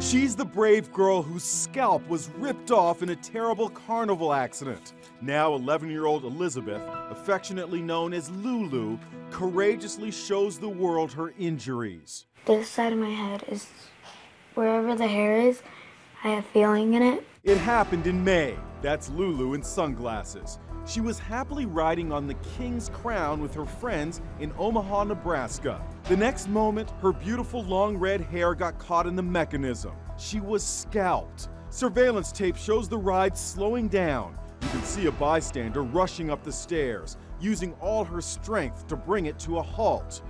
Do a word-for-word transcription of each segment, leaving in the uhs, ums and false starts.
She's the brave girl whose scalp was ripped off in a terrible carnival accident. Now eleven-year-old Elizabeth, affectionately known as Lulu, courageously shows the world her injuries. This side of my head is wherever the hair is, I have feeling in it. It happened in May. That's Lulu in sunglasses. She was happily riding on the King's Crown with her friends in Omaha, Nebraska. The next moment, her beautiful long red hair got caught in the mechanism. She was scalped. Surveillance tape shows the ride slowing down. You can see a bystander rushing up the stairs, using all her strength to bring it to a halt.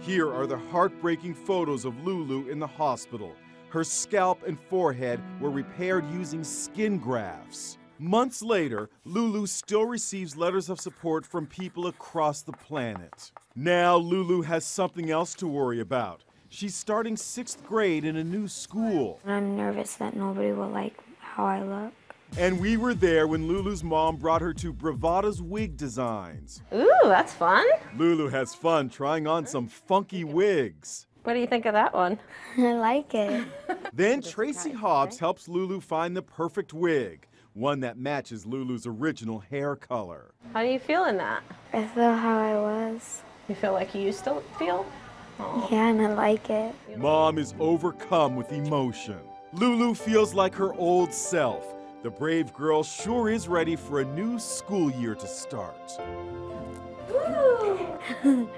Here are the heartbreaking photos of Lulu in the hospital. Her scalp and forehead were repaired using skin grafts. Months later, Lulu still receives letters of support from people across the planet. Now Lulu has something else to worry about. She's starting sixth grade in a new school. I'm nervous that nobody will like how I look. And we were there when Lulu's mom brought her to Bravada's Wig Designs. Ooh, that's fun. Lulu has fun trying on some funky wigs. What do you think of that one? I like it. Then Tracy Hobbs helps Lulu find the perfect wig. One that matches Lulu's original hair color. How do you feel in that? I feel how I was. You feel like you used to feel? Aww. Yeah, and I like it. Mom is overcome with emotion. Lulu feels like her old self. The brave girl sure is ready for a new school year to start. Woo!